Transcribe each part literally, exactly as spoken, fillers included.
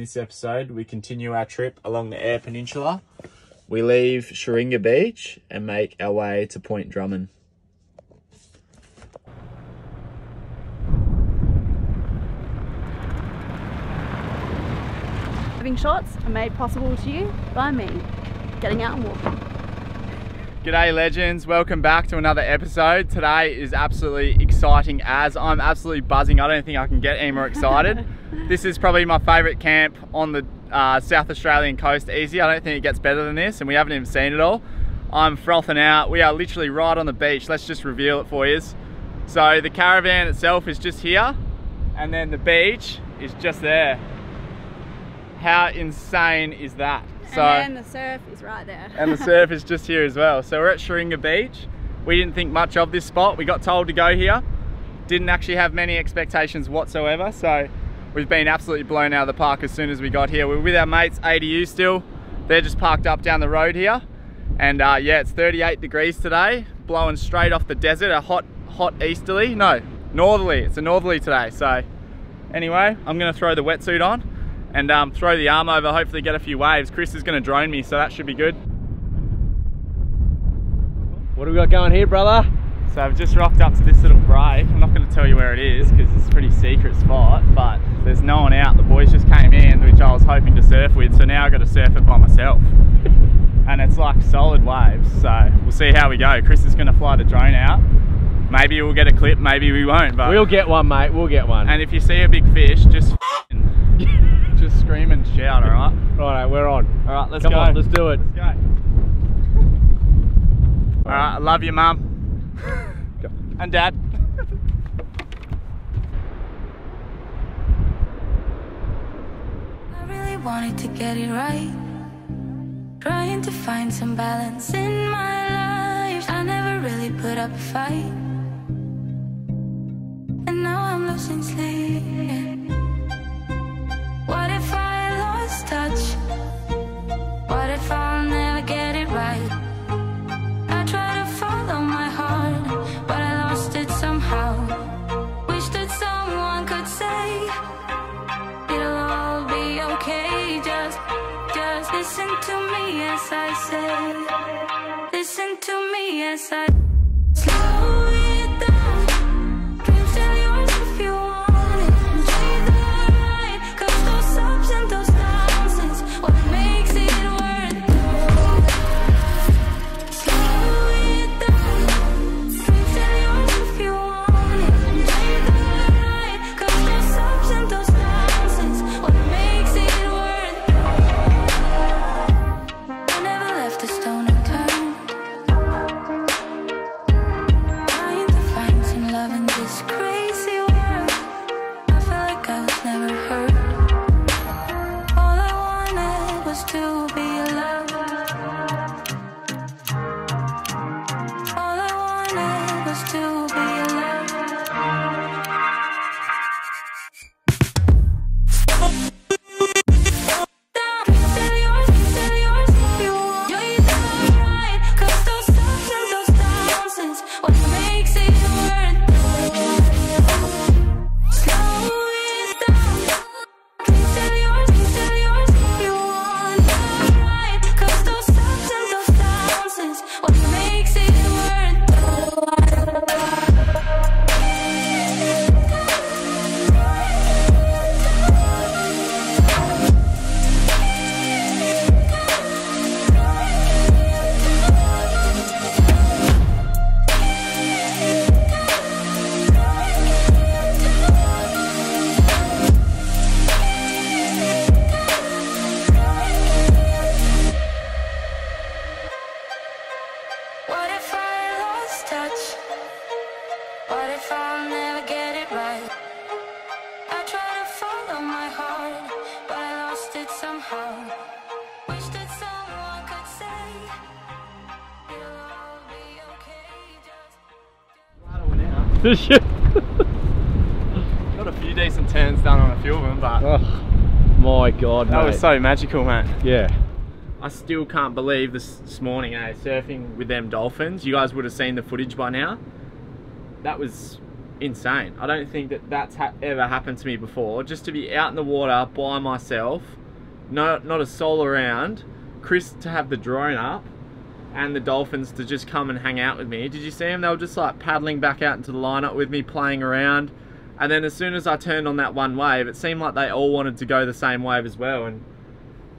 this episode, we continue our trip along the Eyre Peninsula. We leave Sheringa Beach and make our way to Point Drummond. Having shots are made possible to you by me getting out and walking. G'day legends, welcome back to another episode. Today is absolutely exciting as I'm absolutely buzzing. I don't think I can get any more excited. This is probably my favourite camp on the uh, South Australian coast easy. I don't think it gets better than this and we haven't even seen it all. I'm frothing out. We are literally right on the beach. Let's just reveal it for you. So the caravan itself is just here and then the beach is just there. How insane is that? So, and then the surf is right there. And the surf is just here as well. So we're at Sheringa Beach. We didn't think much of this spot. We got told to go here. Didn't actually have many expectations whatsoever. So we've been absolutely blown out of the park as soon as we got here. We're with our mates, A D U still. They're just parked up down the road here. And uh, yeah, it's thirty-eight degrees today. Blowing straight off the desert. A hot, hot easterly. No, northerly. It's a northerly today. So anyway, I'm going to throw the wetsuit on and um, throw the arm over, hopefully get a few waves. Chris is gonna drone me, so that should be good. What do we got going here, brother? So I've just rocked up to this little break. I'm not gonna tell you where it is, because it's a pretty secret spot, but there's no one out. The boys just came in, which I was hoping to surf with, so now I've got to surf it by myself. And it's like solid waves, so we'll see how we go. Chris is gonna fly the drone out. Maybe we'll get a clip, maybe we won't, but... We'll get one, mate, we'll get one. And if you see a big fish, just just scream and shout, all right? Righto, we're on. All right, let's Come go. On, let's do it. Let's go. All right, I love you, Mum. And Dad. I really wanted to get it right. Trying to find some balance in my life. I never really put up a fight. And now I'm losing sleep. What if I lost touch? What if I'll never get it right? I try to follow my heart, but I lost it somehow. Wish that someone could say it'll all be okay. Just, just listen to me as I say. Listen to me as I slow it down. Dreams tell yours if you want. Got a few decent turns done on a few of them, but oh, my god, that mate. was so magical, mate. Yeah, I still can't believe this, this morning, eh? Surfing with them dolphins. You guys would have seen the footage by now. That was insane. I don't think that that's ha ever happened to me before. Just to be out in the water by myself, no, not a soul around, Chris to have the drone up, and the dolphins to just come and hang out with me. Did you see them? They were just like paddling back out into the lineup with me, playing around. And then as soon as I turned on that one wave, it seemed like they all wanted to go the same wave as well. And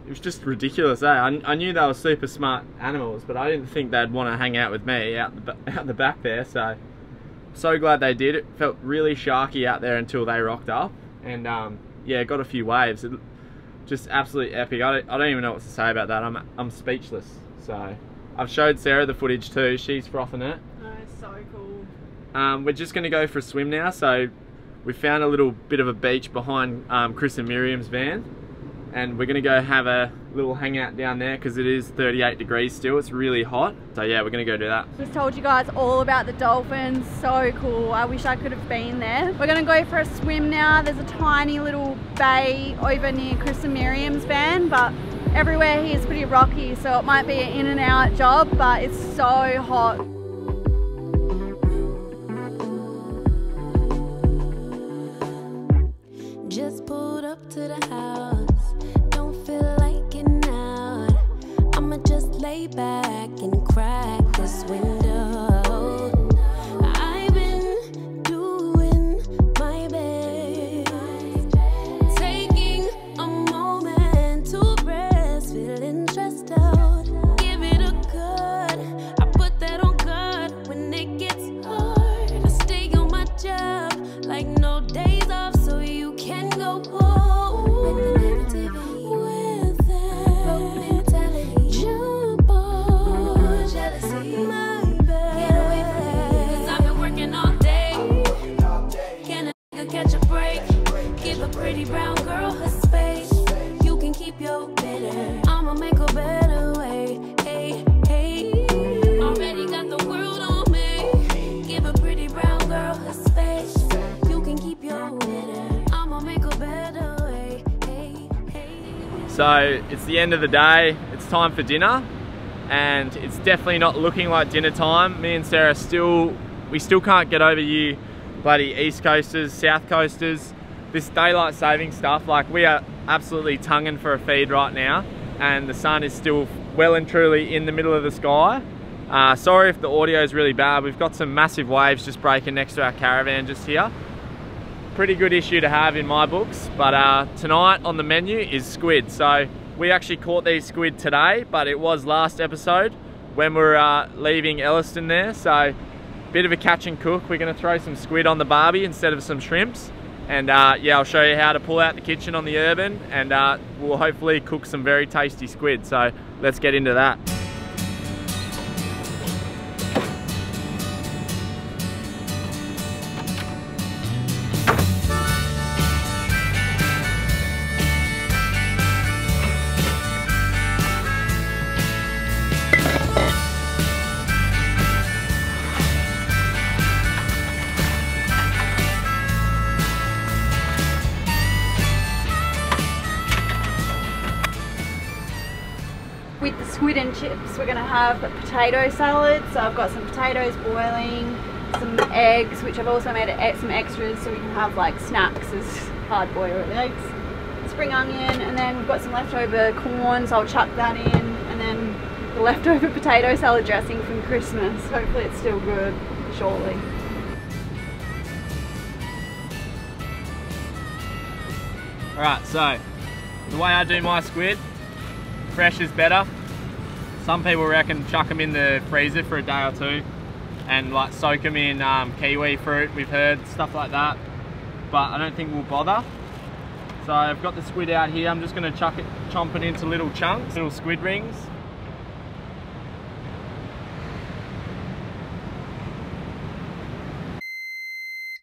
it was just ridiculous, eh? I, I knew they were super smart animals, but I didn't think they'd want to hang out with me out the, out the back there. So, so glad they did. It felt really sharky out there until they rocked up. And um, yeah, got a few waves. It, just absolutely epic. I don't, I don't even know what to say about that. I'm, I'm speechless. So I've showed Sarah the footage too. She's frothing it. Oh, so cool. Um, we're just going to go for a swim now. So we found a little bit of a beach behind um, Chris and Miriam's van, and we're gonna go have a little hangout down there because it is thirty-eight degrees still. It's really hot. So yeah, we're gonna go do that. Just told you guys all about the dolphins. So cool. I wish I could have been there. We're gonna go for a swim now. There's a tiny little bay over near Chris and Miriam's van, but everywhere here is pretty rocky, so it might be an in and out job, but it's so hot. Just pulled up to the house, don't feel like getting out. I'ma just lay back and crack this window. I've been doing my best, taking a moment to rest, feeling stressed out. Give it a good, I put that on God when it gets hard. I stay on my job like no days off. Pretty brown girl her space. You can keep your bitter, I'ma make a better way. Hey, hey, already got the world on me. Give a pretty brown girl her space. You can keep your bitter, I'ma make a better way. Hey, hey. So it's the end of the day, it's time for dinner, and it's definitely not looking like dinner time. Me and Sarah still, we still can't get over you bloody East Coasters, South Coasters. This daylight saving stuff, like we are absolutely tonguing for a feed right now, and the sun is still well and truly in the middle of the sky. Uh, sorry if the audio is really bad. We've got some massive waves just breaking next to our caravan just here. Pretty good issue to have in my books, but uh, tonight on the menu is squid. So we actually caught these squid today, but it was last episode when we were uh, leaving Elliston there. So bit of a catch and cook. We're gonna throw some squid on the barbie instead of some shrimps. And uh, yeah, I'll show you how to pull out the kitchen on the Urban, and uh, we'll hopefully cook some very tasty squid. So let's get into that. Chips. We're going to have a potato salad, so I've got some potatoes boiling, some eggs, which I've also made some extras so we can have like snacks as hard boiled eggs, spring onion, and then we've got some leftover corn, so I'll chuck that in, and then the leftover potato salad dressing from Christmas. Hopefully it's still good shortly. Alright, so the way I do my squid, fresh is better. Some people reckon chuck them in the freezer for a day or two and like soak them in um, kiwi fruit, we've heard, stuff like that. But I don't think we'll bother. So I've got the squid out here. I'm just gonna chuck it, chomp it into little chunks, little squid rings.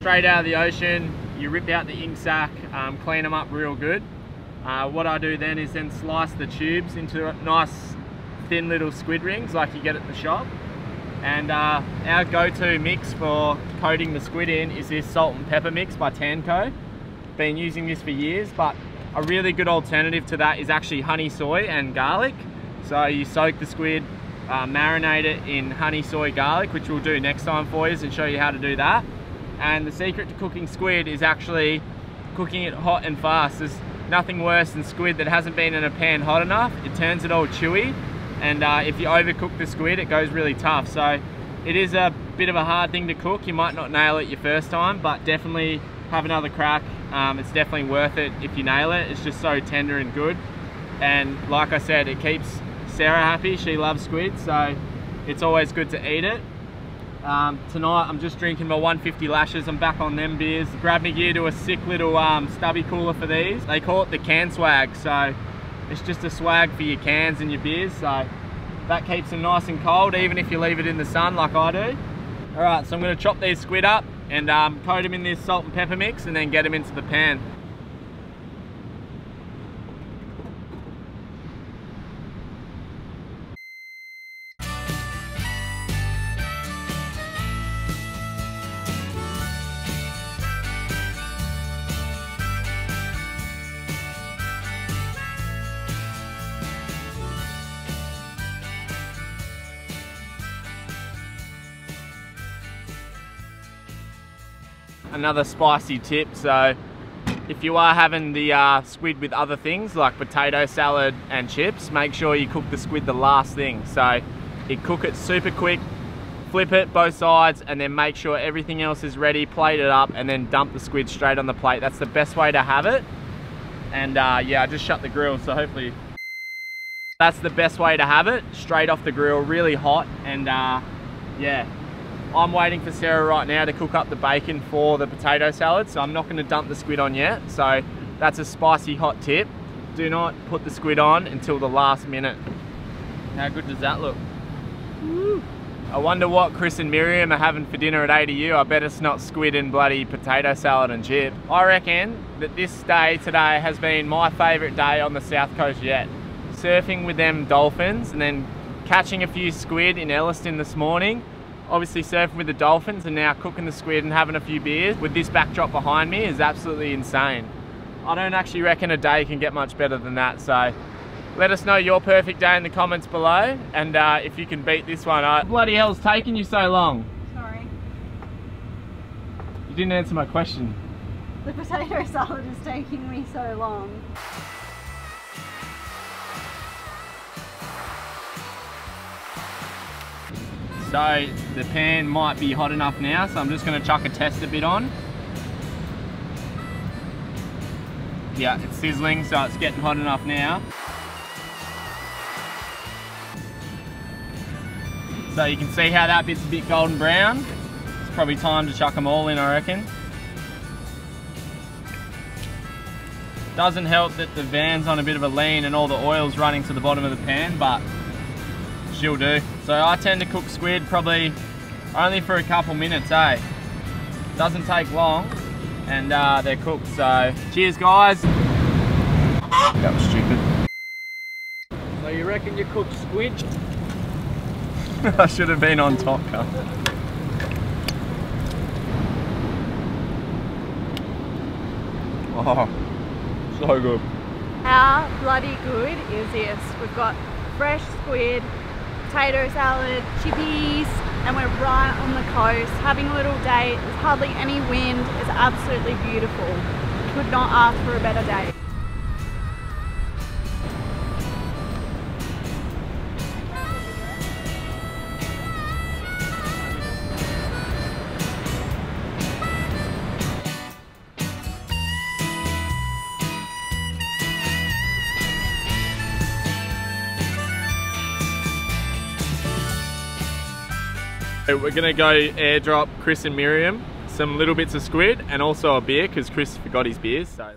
Straight out of the ocean, you rip out the ink sac, um, clean them up real good. Uh, what I do then is then slice the tubes into a nice thin little squid rings like you get at the shop, and uh, our go-to mix for coating the squid in is this salt and pepper mix by Tanco. Been using this for years, but a really good alternative to that is actually honey soy and garlic. So you soak the squid, uh, marinate it in honey soy garlic, which we'll do next time for you and show you how to do that, and the secret to cooking squid is actually cooking it hot and fast. There's nothing worse than squid that hasn't been in a pan hot enough. It turns it all chewy, and uh, if you overcook the squid, it goes really tough. So it is a bit of a hard thing to cook. You might not nail it your first time, but definitely have another crack. Um, it's definitely worth it if you nail it. It's just so tender and good. And like I said, it keeps Sarah happy. She loves squid, so it's always good to eat it. Um, tonight I'm just drinking my one fifty lashes. I'm back on them beers. Grabbed me gear to a sick little um, stubby cooler for these. They call it the can swag, so it's just a swag for your cans and your beers, so that keeps them nice and cold even if you leave it in the sun like I do. Alright, so I'm going to chop these squid up and um, coat them in this salt and pepper mix and then get them into the pan. Another spicy tip, so if you are having the uh, squid with other things like potato salad and chips, make sure you cook the squid the last thing. So you cook it super quick, flip it both sides, and then make sure everything else is ready, plate it up, and then dump the squid straight on the plate. That's the best way to have it. And uh, yeah, I just shut the grill, so hopefully that's the best way to have it, straight off the grill, really hot. And uh, yeah, I'm waiting for Sarah right now to cook up the bacon for the potato salad, so I'm not going to dump the squid on yet. So that's a spicy hot tip. Do not put the squid on until the last minute. How good does that look? Woo. I wonder what Chris and Miriam are having for dinner at A D U. I bet it's not squid and bloody potato salad and chip. I reckon that this day today has been my favourite day on the South Coast yet. Surfing with them dolphins and then catching a few squid in Elliston this morning. Obviously surfing with the dolphins and now cooking the squid and having a few beers with this backdrop behind me is absolutely insane. I don't actually reckon a day can get much better than that, so let us know your perfect day in the comments below, and uh, if you can beat this one. I... Bloody hell's taking you so long? Sorry. You didn't answer my question. The potato salad is taking me so long. So the pan might be hot enough now, so I'm just going to chuck a tester bit on. Yeah, it's sizzling, so it's getting hot enough now. So you can see how that bit's a bit golden brown. It's probably time to chuck them all in, I reckon. Doesn't help that the van's on a bit of a lean and all the oil's running to the bottom of the pan, but she'll do. So I tend to cook squid probably only for a couple minutes, eh? Doesn't take long, and uh, they're cooked, so cheers guys. That was stupid. So you reckon you cooked squid? I should have been on top, huh? Oh, so good. How bloody good is this? We've got fresh squid, potato salad, chippies, and we're right on the coast having a little day. There's hardly any wind. It's absolutely beautiful. Could not ask for a better day. We're gonna go airdrop Chris and Miriam some little bits of squid and also a beer because Chris forgot his beer. So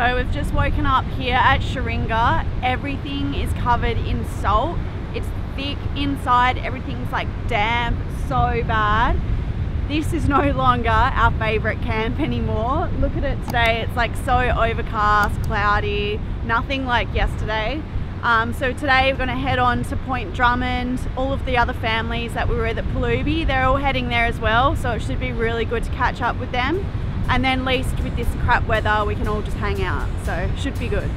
So we've just woken up here at Sheringa. Everything is covered in salt. It's thick inside, everything's like damp, so bad. This is no longer our favorite camp anymore. Look at it today, it's like so overcast, cloudy, nothing like yesterday. Um, so today we're gonna head on to Point Drummond. All of the other families that we were with at Pelubie, they're all heading there as well. So it should be really good to catch up with them. And then at least with this crap weather, we can all just hang out. So it should be good.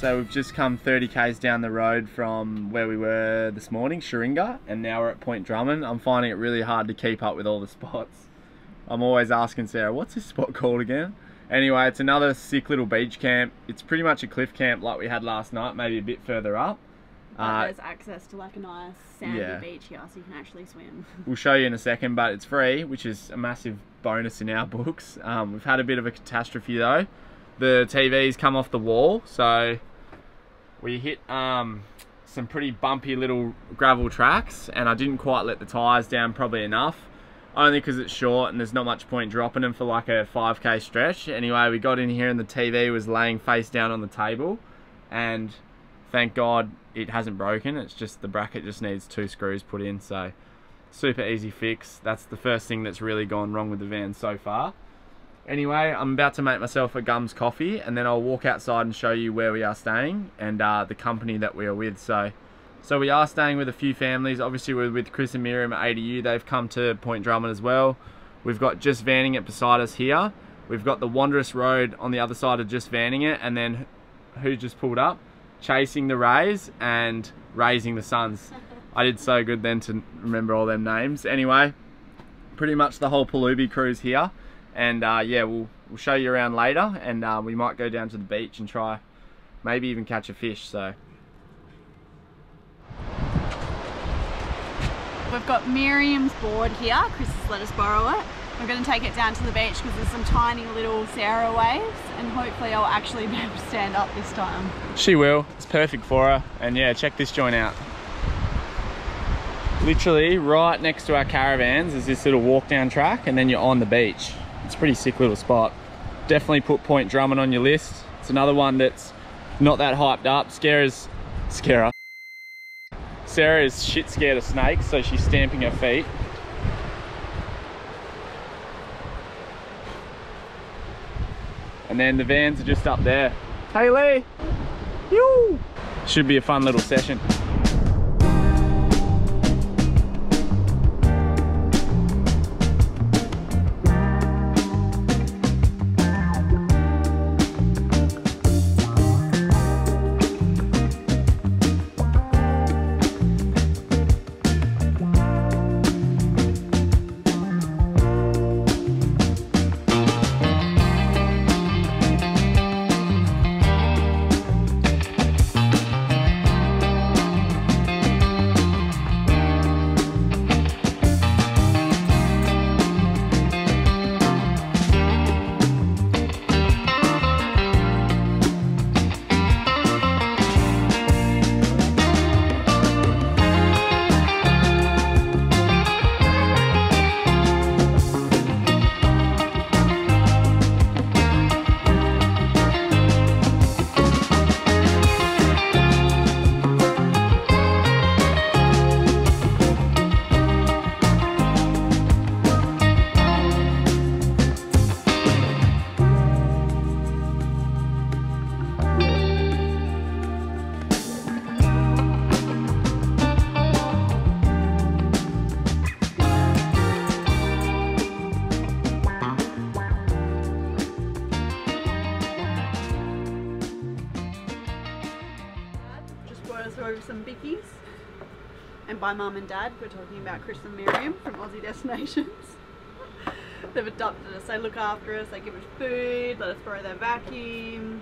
So we've just come thirty Ks down the road from where we were this morning, Sheringa, and now we're at Point Drummond. I'm finding it really hard to keep up with all the spots. I'm always asking Sarah, what's this spot called again? Anyway, it's another sick little beach camp. It's pretty much a cliff camp like we had last night, maybe a bit further up. Uh, there's access to like a nice sandy yeah. beach here, so you can actually swim. We'll show you in a second, but it's free, which is a massive bonus in our books. Um, we've had a bit of a catastrophe though. The T V's come off the wall, so we hit um, some pretty bumpy little gravel tracks, and I didn't quite let the tyres down probably enough, only because it's short and there's not much point dropping them for like a five K stretch. Anyway, we got in here and the T V was laying face down on the table, and thank God it hasn't broken. It's just the bracket just needs two screws put in, so super easy fix. That's the first thing that's really gone wrong with the van so far. Anyway, I'm about to make myself a Gums coffee, and then I'll walk outside and show you where we are staying and uh, the company that we are with. So so we are staying with a few families. Obviously, we're with Chris and Miriam at A D U. They've come to Point Drummond as well. We've got Just Vanning It beside us here. We've got The Wanderous Road on the other side of Just Vanning It. And then who just pulled up? Chasing the Rays and Raising the Suns. I did so good then to remember all them names. Anyway, pretty much the whole Pelubie cruise here. And uh, yeah, we'll, we'll show you around later, and uh, we might go down to the beach and try, maybe even catch a fish, so. We've got Miriam's board here. Chris has let us borrow it. We're gonna take it down to the beach because there's some tiny little Sarah waves, and hopefully I'll actually be able to stand up this time. She will, it's perfect for her. And yeah, check this joint out. Literally right next to our caravans is this little walk down track, and then you're on the beach. It's a pretty sick little spot. Definitely put Point Drummond on your list. It's another one that's not that hyped up. Sarah's, Sarah. Sarah is shit scared of snakes, so she's stamping her feet. And then the vans are just up there. Hey Lee! Yoo! Should be a fun little session. also some bickies. And by mum and dad, we're talking about Chris and Miriam from Aussie Destinations. They've adopted us, they look after us, they give us food, let us borrow their vacuum,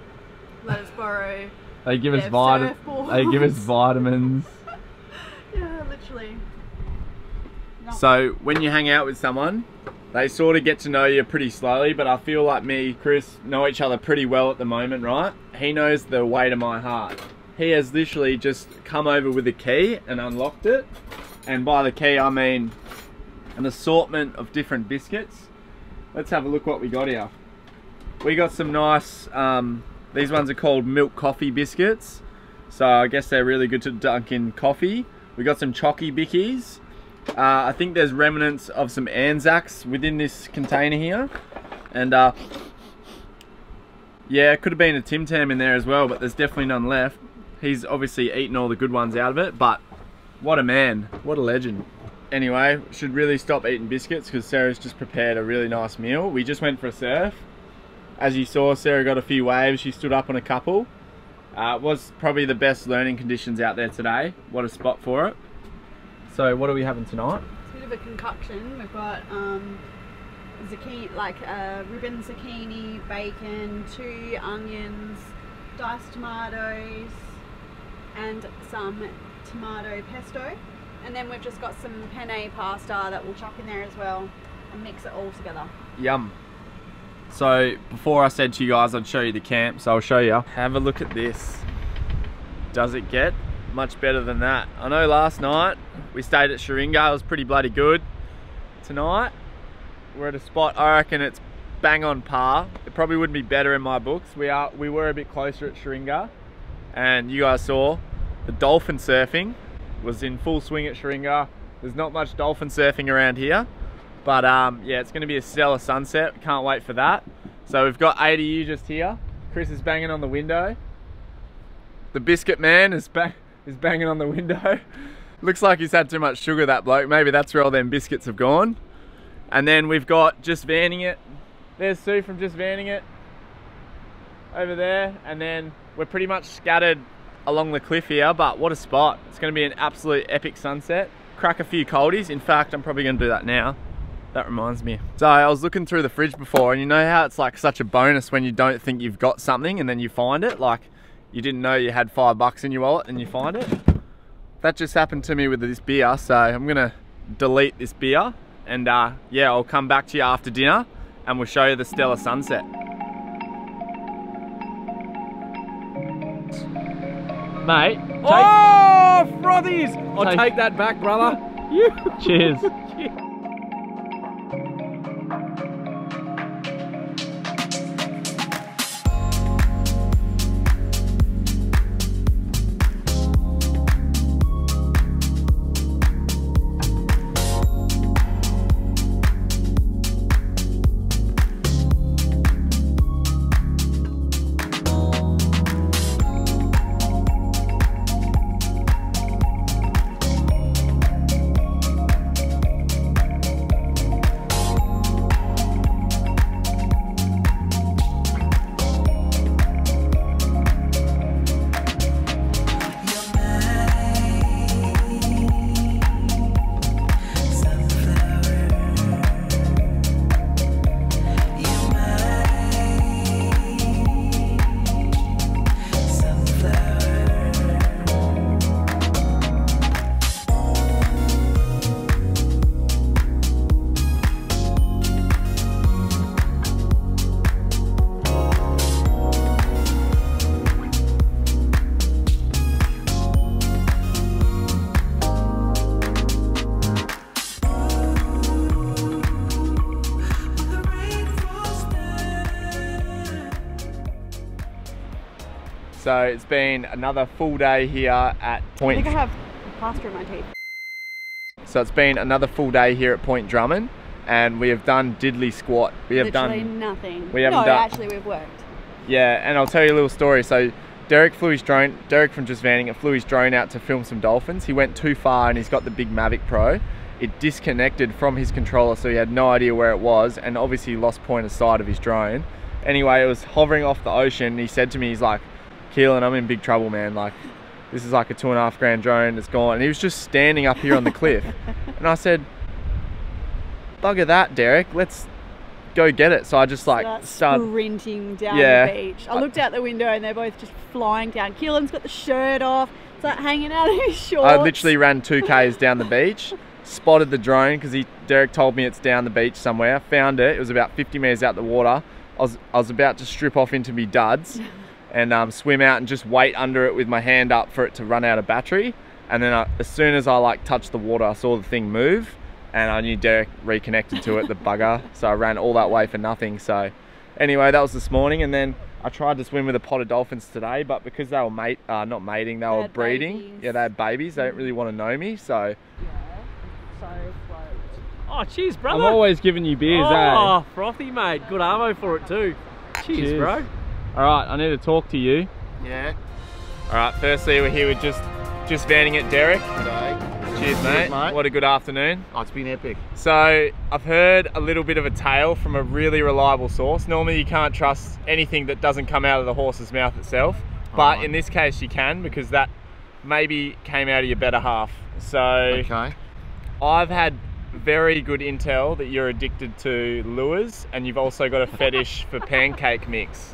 let us borrow They give us vitamins. They give us vitamins. Yeah, literally. No. So when you hang out with someone, they sort of get to know you pretty slowly, but I feel like me, Chris, know each other pretty well at the moment, right? He knows the way to my heart. He has literally just come over with a key and unlocked it. And by the key, I mean an assortment of different biscuits. Let's have a look what we got here. We got some nice, um, these ones are called milk coffee biscuits. So I guess they're really good to dunk in coffee. We got some chocky bickies. Uh, I think there's remnants of some Anzacs within this container here. And uh, yeah, it could have been a Tim Tam in there as well, but there's definitely none left. He's obviously eaten all the good ones out of it, but what a man, what a legend. Anyway, should really stop eating biscuits because Sarah's just prepared a really nice meal. We just went for a surf. As you saw, Sarah got a few waves. She stood up on a couple. Uh, it was probably the best learning conditions out there today. What a spot for it. So what are we having tonight? It's a bit of a concoction. We've got um, zucchini, like uh, ribbon zucchini, bacon, two onions, diced tomatoes, and some tomato pesto. And then we've just got some penne pasta that we'll chuck in there as well and mix it all together. Yum. So before I said to you guys I'd show you the camp, so I'll show you. Have a look at this. Does it get much better than that? I know last night we stayed at Sheringa, it was pretty bloody good. Tonight we're at a spot I reckon it's bang on par. It probably would be better in my books. We are we were a bit closer at Sheringa. And you guys saw the dolphin surfing was in full swing at Sheringa. There's not much dolphin surfing around here, but um, yeah, it's gonna be a stellar sunset. Can't wait for that. So we've got A D U just here. Chris is banging on the window. The biscuit man is, ba is banging on the window. Looks like he's had too much sugar, that bloke. Maybe that's where all them biscuits have gone. And then we've got Just Vanning It. There's Sue from Just Vanning It over there. And then we're pretty much scattered along the cliff here, but what a spot. It's gonna be an absolute epic sunset. Crack a few coldies. In fact, I'm probably gonna do that now. That reminds me. So I was looking through the fridge before, and you know how it's like such a bonus when you don't think you've got something and then you find it? Like you didn't know you had five bucks in your wallet and you find it? That just happened to me with this beer, so I'm gonna delete this beer. And uh, yeah, I'll come back to you after dinner and we'll show you the stellar sunset. Mate. Take... Oh, frothies! I'll take... take that back, brother. Cheers. So it's been another full day here at Point... I think I have plaster in my teeth. So it's been another full day here at Point Drummond, and we have done diddly squat. We have Literally done... nothing. We haven't no, done... actually we've worked. Yeah, and I'll tell you a little story. So Derek flew his drone, Derek from Just Vanning It flew his drone out to film some dolphins. He went too far and he's got the big Mavic Pro. It disconnected from his controller, so he had no idea where it was, and obviously lost point of sight of his drone. Anyway, it was hovering off the ocean. He said to me, he's like, "Keelan, I'm in big trouble, man. Like, this is like a two and a half grand drone, it's gone. And he was just standing up here on the cliff. And I said, bugger that, Derek, let's go get it. So I just like started start sprinting down yeah, the beach. I looked out the window and they're both just flying down. Keelan's got the shirt off, it's like hanging out of his shorts. I literally ran two Ks down the beach, spotted the drone because he Derek told me it's down the beach somewhere. Found it, it was about fifty meters out the water. I was, I was about to strip off into me duds and um, swim out and just wait under it with my hand up for it to run out of battery. And then I, as soon as I like touched the water, I saw the thing move and I knew Derek reconnected to it, the bugger. So I ran all that way for nothing. So anyway, that was this morning. And then I tried to swim with a pod of dolphins today, but because they were mate, uh, not mating, they, they were breeding. Babies. Yeah, they had babies. They didn't really want to know me, so. Yeah, so oh, cheers, brother. I'm always giving you beers, oh, eh? Oh, frothy, mate. Good ammo for it too. Cheers, cheers, bro. All right, I need to talk to you. Yeah. All right, firstly, we're here with just, just vanning at Derek. G'day. Cheers, mate. Cheers, mate. What a good afternoon. Oh, it's been epic. So, I've heard a little bit of a tale from a really reliable source. Normally, you can't trust anything that doesn't come out of the horse's mouth itself. But oh, in this case, you can, because that maybe came out of your better half. So, okay. I've had very good intel that you're addicted to lures, and you've also got a fetish for pancake mix.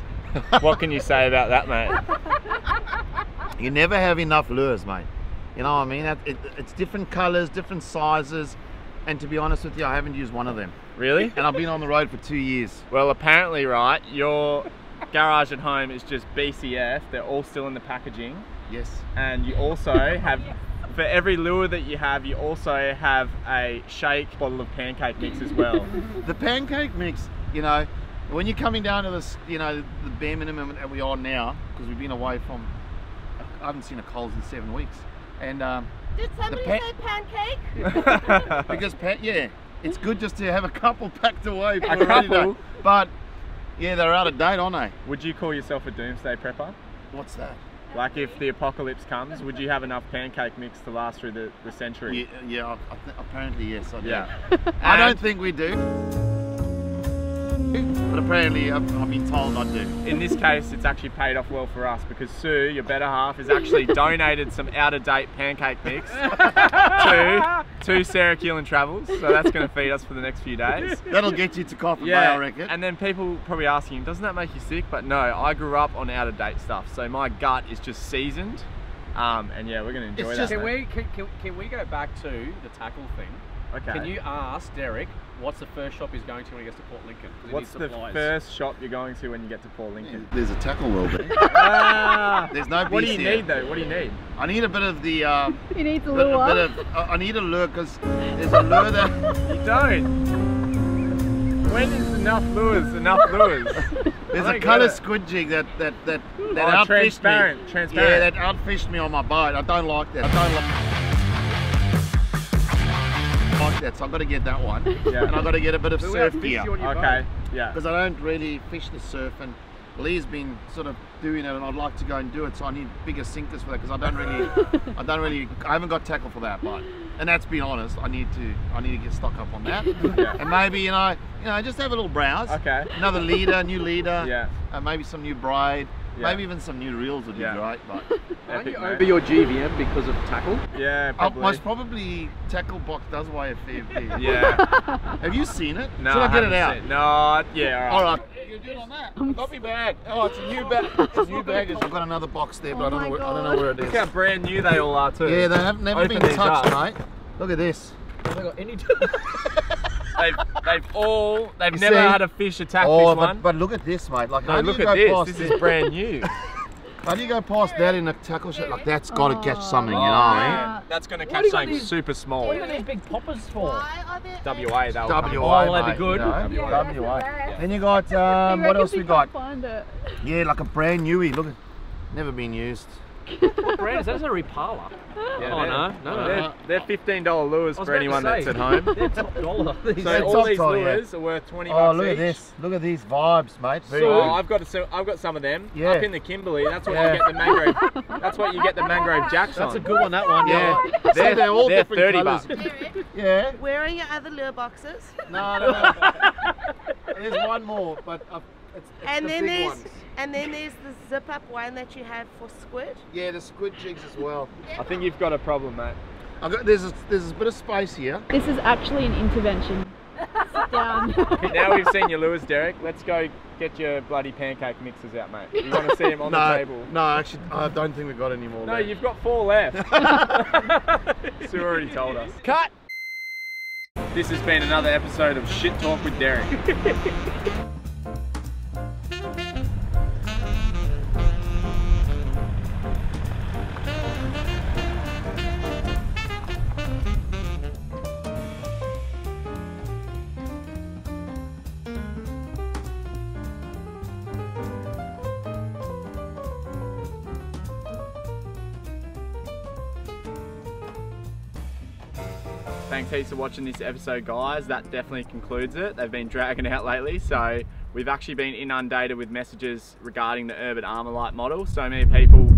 What can you say about that, mate? You never have enough lures, mate. You know what I mean? It, it, it's different colours, different sizes, and to be honest with you, I haven't used one of them. Really? And I've been on the road for two years. Well, apparently, right, your garage at home is just B C F. They're all still in the packaging. Yes. And you also have, for every lure that you have, you also have a shake bottle of pancake mix as well. The pancake mix, you know, when you're coming down to this, you know, the bare minimum that we are now, because we've been away from, I haven't seen a Coles in seven weeks. And um, did somebody pan say pancake? Because pan yeah, it's good just to have a couple packed away. For a couple, but yeah, they're out of date, aren't they? Would you call yourself a doomsday prepper? What's that? Like if the apocalypse comes, would you have enough pancake mix to last through the, the century? Yeah, yeah I th apparently yes, I do. Yeah. I don't think we do. But apparently I've, I've been told I do. In this case, it's actually paid off well for us because Sue, your better half, has actually donated some out-of-date pancake mix to, to Sarah Keelan Travels. So that's going to feed us for the next few days. That'll get you to Coffin yeah, Bay, I reckon. And then people probably asking, doesn't that make you sick? But no, I grew up on out-of-date stuff. So my gut is just seasoned. Um, and yeah, we're going to enjoy it's that. Just, can, we, can, can, can we go back to the tackle thing? Okay. Can you ask Derek what's the first shop he's going to when he gets to Port Lincoln? What's the first shop you're going to when you get to Port Lincoln? There's a tackle world there. ah, There's no B C F. What do you need though? What do you need? I need a bit of the. Um, you need the lure. A bit of, I need a lure because there's a lure that you don't. When is enough lures? Enough lures. There's a colour squid jig that that that that oh, outfished transparent, me. Transparent. Yeah, that outfished me on my boat. I don't like that. I don't like. That, so I've got to get that one, yeah. And I've got to get a bit of surf gear. Okay, yeah. Because I don't really fish the surf, and Lee's been sort of doing it, and I'd like to go and do it. So I need bigger sinkers for that because I don't really, I don't really, I haven't got tackle for that. But and that's being honest, I need to, I need to get stock up on that, yeah. And maybe you know, you know, just have a little browse. Okay. Another leader, new leader. Yeah. And maybe some new braid. Yeah. Maybe even some new reels would be yeah. great, but aren't you over your G V M because of tackle? Yeah, probably. Uh, most probably tackle box does weigh a fair bit. Yeah. Have you seen it? No, should I, I get it out? Seen. No, yeah, all right. All right. You're good on that. I've got my bag. Oh, it's a new bag. It's a new bag. I've got another box there, but oh I, don't know where, I don't know where it is. Look how brand new they all are too. Yeah, they haven't never Open been touched, up. mate. Look at this. Have they got any? They've, they've all, they've you never see? had a fish attack oh, this but, one. But look at this, mate. Like, no, how look do you at go this. This is brand new. How do you go past that in a tackle shot? Like, that's got to oh, catch something, oh, you know man. That's going to catch something these, super small. What are you got these big poppers for? W A, that W A, W A, oh, that'd be good. No. Yeah, W A. Yeah. Then you got, um, you what else we got? Find it. Yeah, like a brand newy. Look, never been used. What brand is that? That's a Repala. Yeah, oh no, no, no. They're, they're fifteen dollar lures for anyone say, that's at home. They're top dollar. These so all top these dollar, lures yeah. are worth twenty bucks. Oh, look each. at this. Look at these vibes, mate. So oh, I've got a, I've got some of them yeah. up in the Kimberley. That's what yeah. you get the mangrove. That's what you get the mangrove jacks on. That's a good one. That one. Yeah. They're, so they're all they're different colours. Yeah. Where are your other lure boxes? No, no, no. There's one more, but I've, it's, it's and the then big there's. Ones. And then there's the zip up one that you have for squid. Yeah, the squid jigs as well. I think you've got a problem, mate. I've got, there's, a, there's a bit of space here. This is actually an intervention. Sit down. Now we've seen your lures, Derek. Let's go get your bloody pancake mixes out, mate. You want to see them on no, the table. No, actually, I don't think we've got any more. No, mate. You've got four left. Sue already told us. Cut! This has been another episode of Shit Talk with Derek. Thanks heaps for watching this episode, guys. That definitely concludes it. They've been dragging out lately, so we've actually been inundated with messages regarding the Urban Armor Light model. So many people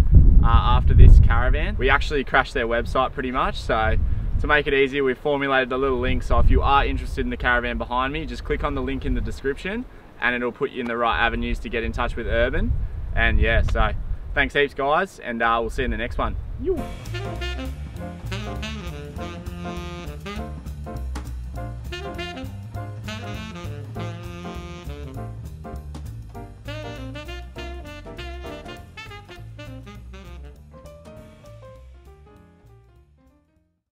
uh, after this caravan. We actually crashed their website pretty much, so to make it easier, we've formulated a little link. So if you are interested in the caravan behind me, just click on the link in the description and it'll put you in the right avenues to get in touch with Urban. And yeah, so thanks heaps, guys, and uh, we'll see you in the next one.